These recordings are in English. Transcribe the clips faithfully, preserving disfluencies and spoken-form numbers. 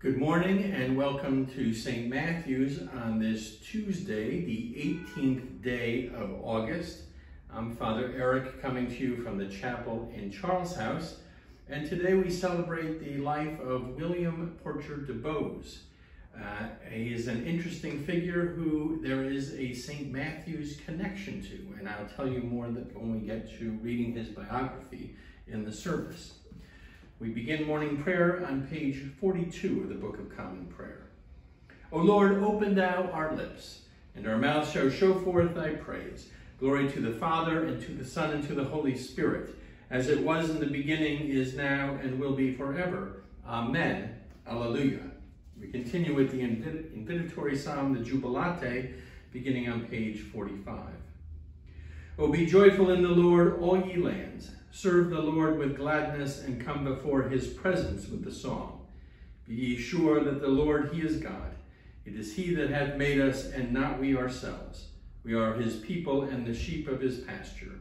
Good morning and welcome to Saint Matthew's on this Tuesday, the eighteenth day of August. I'm Father Eric coming to you from the chapel in Charles House, and today we celebrate the life of William Porcher DuBose. Uh, he is an interesting figure who there is a Saint Matthew's connection to, and I'll tell you more that when we get to reading his biography in the service. We begin morning prayer on page forty-two of the Book of Common Prayer. O Lord, open thou our lips, and our mouths shall show forth thy praise. Glory to the Father, and to the Son, and to the Holy Spirit, as it was in the beginning, is now, and will be forever. Amen. Alleluia. We continue with the invitatory psalm, the Jubilate, beginning on page forty-five. O be joyful in the Lord, all ye lands. Serve the Lord with gladness, and come before his presence with the song. Be ye sure that the Lord, he is God. It is he that hath made us, and not we ourselves. We are his people, and the sheep of his pasture.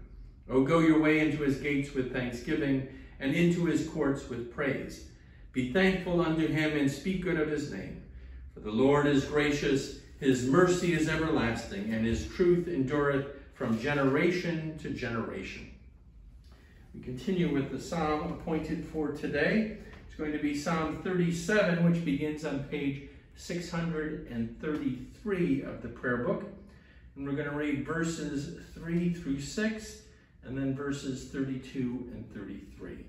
O go your way into his gates with thanksgiving, and into his courts with praise. Be thankful unto him, and speak good of his name. For the Lord is gracious, his mercy is everlasting, and his truth endureth from generation to generation. We continue with the psalm appointed for today. It's going to be Psalm thirty-seven, which begins on page six hundred thirty-three of the prayer book. And we're going to read verses three through six, and then verses thirty-two and thirty-three.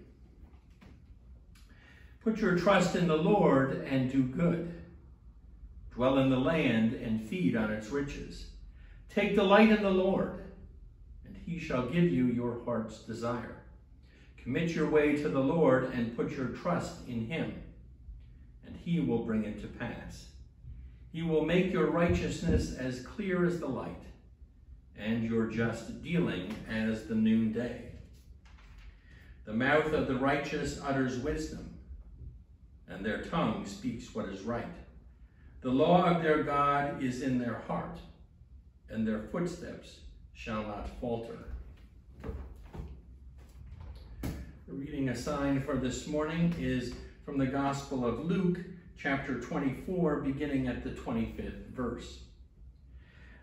Put your trust in the Lord and do good. Dwell in the land and feed on its riches. Take delight in the Lord, and he shall give you your heart's desire. Commit your way to the Lord and put your trust in him, and he will bring it to pass. He will make your righteousness as clear as the light, and your just dealing as the noonday. The mouth of the righteous utters wisdom, and their tongue speaks what is right. The law of their God is in their heart, and their footsteps shall not falter. The reading assigned for this morning is from the Gospel of Luke, chapter twenty-four, beginning at the twenty-fifth verse.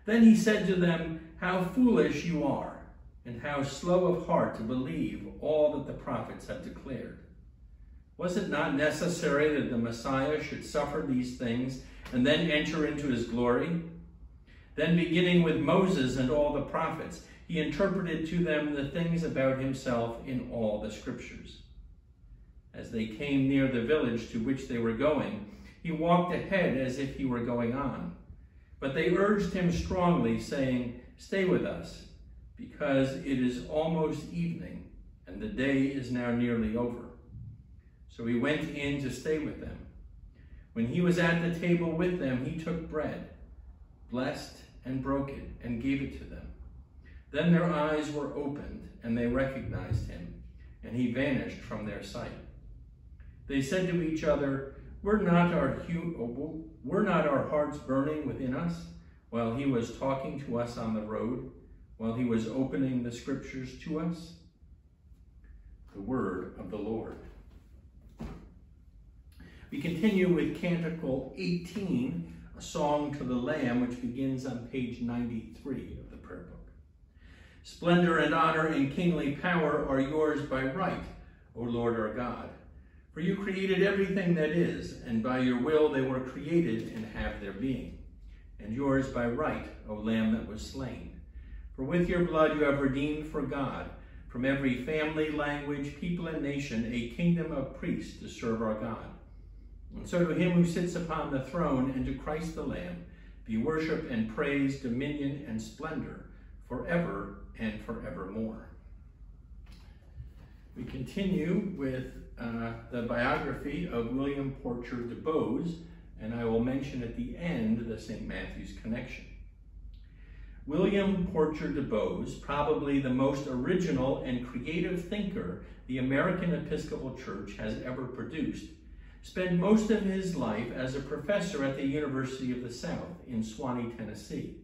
Then he said to them, "How foolish you are, and how slow of heart to believe all that the prophets have declared. Was it not necessary that the Messiah should suffer these things and then enter into his glory?" Then beginning with Moses and all the prophets, he interpreted to them the things about himself in all the scriptures. As they came near the village to which they were going, he walked ahead as if he were going on. But they urged him strongly, saying, "Stay with us, because it is almost evening, and the day is now nearly over." So he went in to stay with them. When he was at the table with them, he took bread, blessed and broke it, and gave it to them. Then their eyes were opened, and they recognized him, and he vanished from their sight. They said to each other, were not our, were not our hearts burning within us while he was talking to us on the road, while he was opening the scriptures to us?" The word of the Lord. We continue with Canticle eighteen, a song to the Lamb, which begins on page ninety-three of the prayer book. Splendor and honor and kingly power are yours by right, O Lord our God. For you created everything that is, and by your will they were created and have their being. And yours by right, O Lamb that was slain. For with your blood you have redeemed for God, from every family, language, people, and nation, a kingdom of priests to serve our God. And so to him who sits upon the throne and to Christ the Lamb, be worship and praise, dominion and splendor, forever and forevermore. We continue with uh, the biography of William Porcher DuBose, and I will mention at the end the Saint Matthew's connection. William Porcher DuBose, probably the most original and creative thinker the American Episcopal Church has ever produced, spent most of his life as a professor at the University of the South in Sewanee, Tennessee.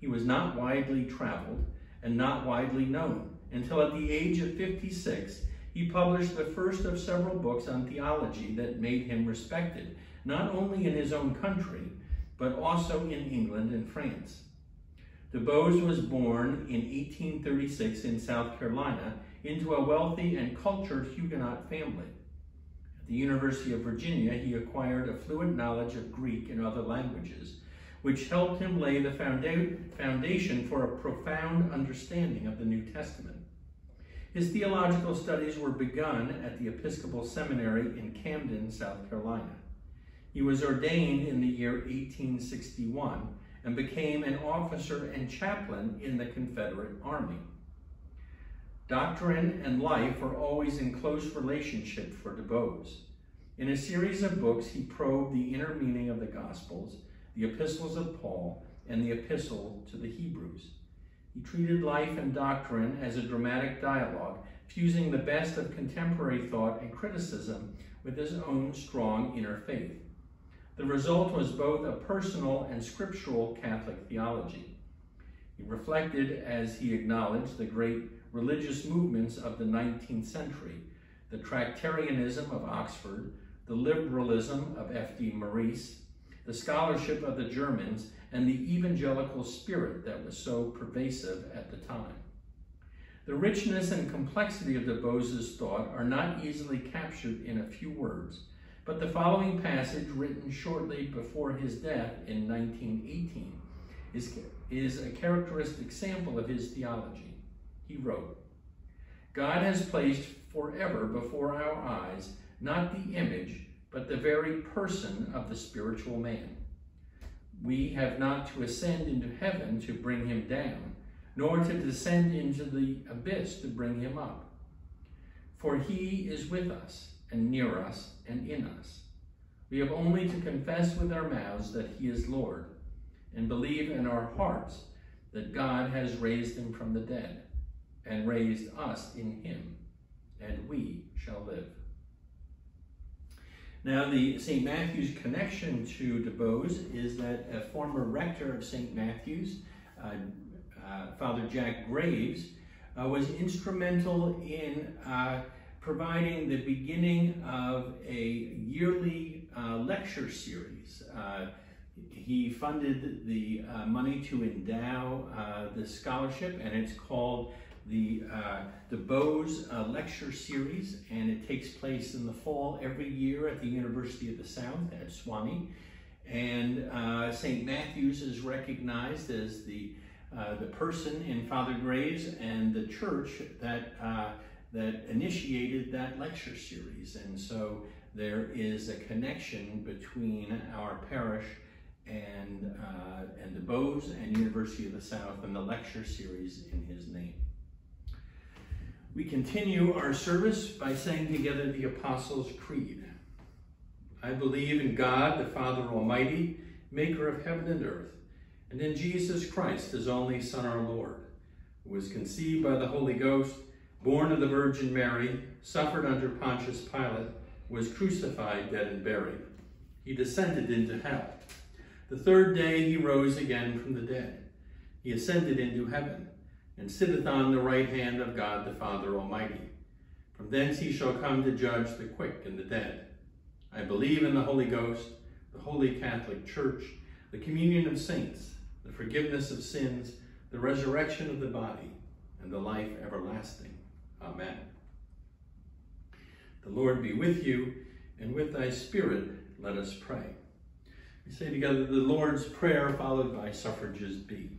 He was not widely traveled and not widely known until at the age of fifty-six, he published the first of several books on theology that made him respected not only in his own country, but also in England and France. DuBose was born in eighteen thirty-six in South Carolina into a wealthy and cultured Huguenot family. At the University of Virginia, he acquired a fluent knowledge of Greek and other languages, which helped him lay the foundation for a profound understanding of the New Testament. His theological studies were begun at the Episcopal Seminary in Camden, South Carolina. He was ordained in the year eighteen sixty-one and became an officer and chaplain in the Confederate Army. Doctrine and life were always in close relationship for DuBose. In a series of books, he probed the inner meaning of the Gospels, the epistles of Paul, and the epistle to the Hebrews. He treated life and doctrine as a dramatic dialogue, fusing the best of contemporary thought and criticism with his own strong inner faith. The result was both a personal and scriptural Catholic theology. He reflected, as he acknowledged, the great religious movements of the nineteenth century, the Tractarianism of Oxford, the liberalism of F D Maurice, the scholarship of the Germans, and the evangelical spirit that was so pervasive at the time. The richness and complexity of DuBose's thought are not easily captured in a few words, but the following passage, written shortly before his death in nineteen eighteen, is, is a characteristic sample of his theology. He wrote, "God has placed forever before our eyes not the image, but the very person of the spiritual man. We have not to ascend into heaven to bring him down, nor to descend into the abyss to bring him up. For he is with us, and near us, and in us. We have only to confess with our mouths that he is Lord, and believe in our hearts that God has raised him from the dead, and raised us in him, and we shall live." Now, the Saint Matthew's connection to DuBose is that a former rector of Saint Matthew's, uh, uh, Father Jack Graves, uh, was instrumental in uh, providing the beginning of a yearly uh, lecture series. Uh, he funded the uh, money to endow uh, this scholarship, and it's called the uh, DuBose uh, Lecture Series, and it takes place in the fall every year at the University of the South at Sewanee. And uh, Saint Matthew's is recognized as the, uh, the person in Father Graves and the church that uh, that initiated that lecture series. And so there is a connection between our parish and, uh, and DuBose and University of the South and the lecture series in his name. We continue our service by saying together the Apostles' Creed. I believe in God, the Father Almighty, maker of heaven and earth, and in Jesus Christ, his only Son, our Lord, who was conceived by the Holy Ghost, born of the Virgin Mary, suffered under Pontius Pilate, was crucified, dead, and buried. He descended into hell. The third day he rose again from the dead. He ascended into heaven, and sitteth on the right hand of God the Father Almighty. From thence he shall come to judge the quick and the dead. I believe in the Holy Ghost, the Holy Catholic Church, the communion of saints, the forgiveness of sins, the resurrection of the body, and the life everlasting. Amen. The Lord be with you, and with thy spirit let us pray. We say together the Lord's Prayer, followed by Suffrages B.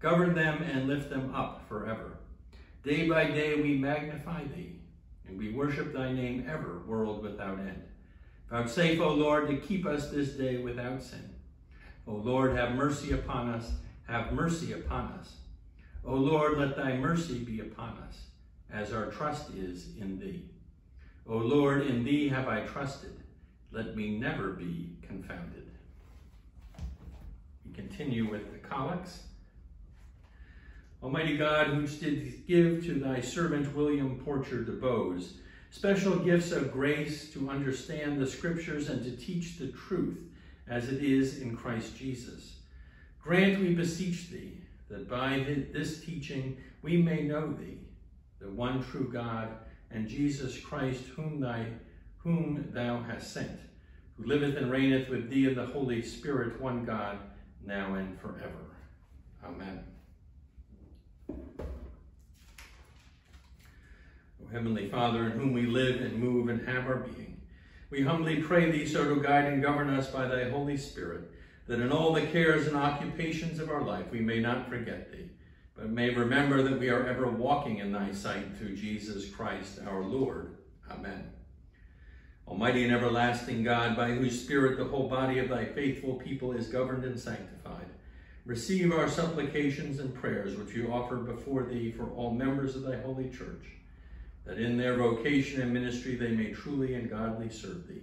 Govern them, and lift them up forever. Day by day we magnify thee, and we worship thy name ever, world without end. Vouchsafe, O Lord, to keep us this day without sin. O Lord, have mercy upon us, have mercy upon us. O Lord, let thy mercy be upon us, as our trust is in thee. O Lord, in thee have I trusted. Let me never be confounded. We continue with the collects. Almighty God, who didst give to thy servant William Porcher DuBose special gifts of grace to understand the scriptures and to teach the truth as it is in Christ Jesus, grant, we beseech thee, that by this teaching we may know thee, the one true God, and Jesus Christ, whom thy whom thou hast sent, who liveth and reigneth with thee in the Holy Spirit, one God, now and forever. Amen. O Heavenly Father, in whom we live and move and have our being, we humbly pray thee so to guide and govern us by thy Holy Spirit, that in all the cares and occupations of our life we may not forget thee, but may remember that we are ever walking in thy sight through Jesus Christ our Lord. Amen. Almighty and everlasting God, by whose Spirit the whole body of thy faithful people is governed and sanctified, receive our supplications and prayers which we offer before thee for all members of thy holy church, that in their vocation and ministry they may truly and godly serve thee,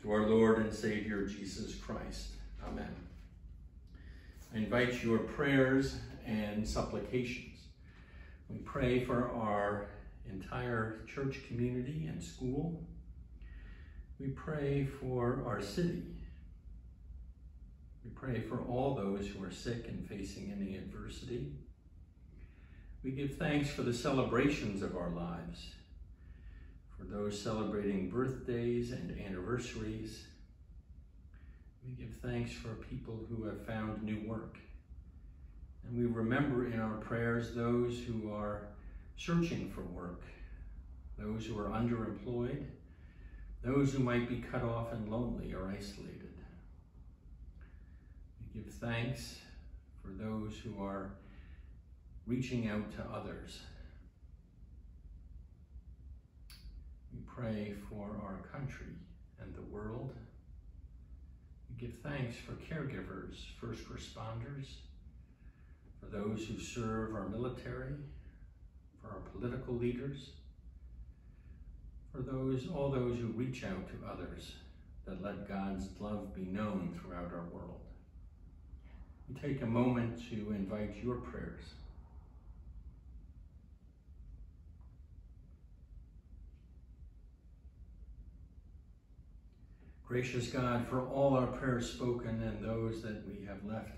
through our Lord and Savior Jesus Christ. Amen. I invite your prayers and supplications. We pray for our entire church community and school. We pray for our city. We pray for all those who are sick and facing any adversity. We give thanks for the celebrations of our lives, for those celebrating birthdays and anniversaries. We give thanks for people who have found new work. And we remember in our prayers those who are searching for work, those who are underemployed, those who might be cut off and lonely or isolated. We give thanks for those who are reaching out to others. We pray for our country and the world. We give thanks for caregivers, first responders, for those who serve our military, for our political leaders, for those, all those who reach out to others, that let God's love be known throughout our world. We take a moment to invite your prayers. Gracious God, for all our prayers spoken and those that we have left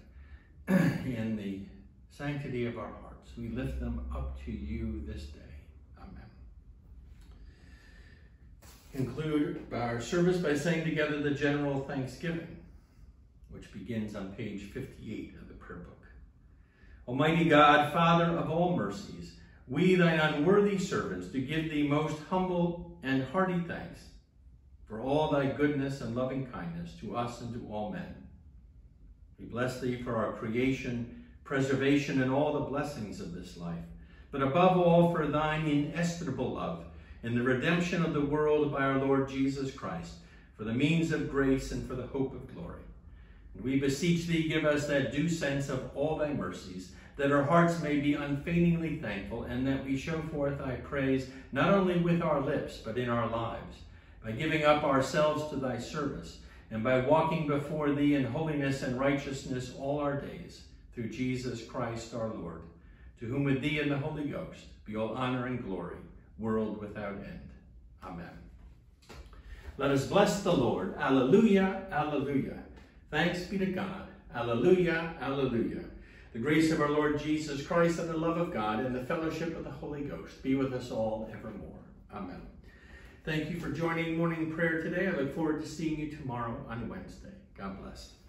in the sanctity of our hearts, we lift them up to you this day. Conclude our service by saying together the general thanksgiving, which begins on page fifty-eight of the prayer book. Almighty God, Father of all mercies, we, thine unworthy servants, do give thee most humble and hearty thanks for all thy goodness and loving kindness to us and to all men. We bless thee for our creation, preservation, and all the blessings of this life, but above all for thine inestimable love, in the redemption of the world by our Lord Jesus Christ, for the means of grace and for the hope of glory. And we beseech thee, give us that due sense of all thy mercies, that our hearts may be unfeigningly thankful, and that we show forth thy praise, not only with our lips, but in our lives, by giving up ourselves to thy service, and by walking before thee in holiness and righteousness all our days, through Jesus Christ our Lord, to whom with thee and the Holy Ghost be all honor and glory, world without end. Amen. Let us bless the Lord. Alleluia, alleluia. Thanks be to God. Alleluia, alleluia. The grace of our Lord Jesus Christ and the love of God and the fellowship of the Holy Ghost be with us all evermore. Amen. Thank you for joining morning prayer today. I look forward to seeing you tomorrow on Wednesday. God bless.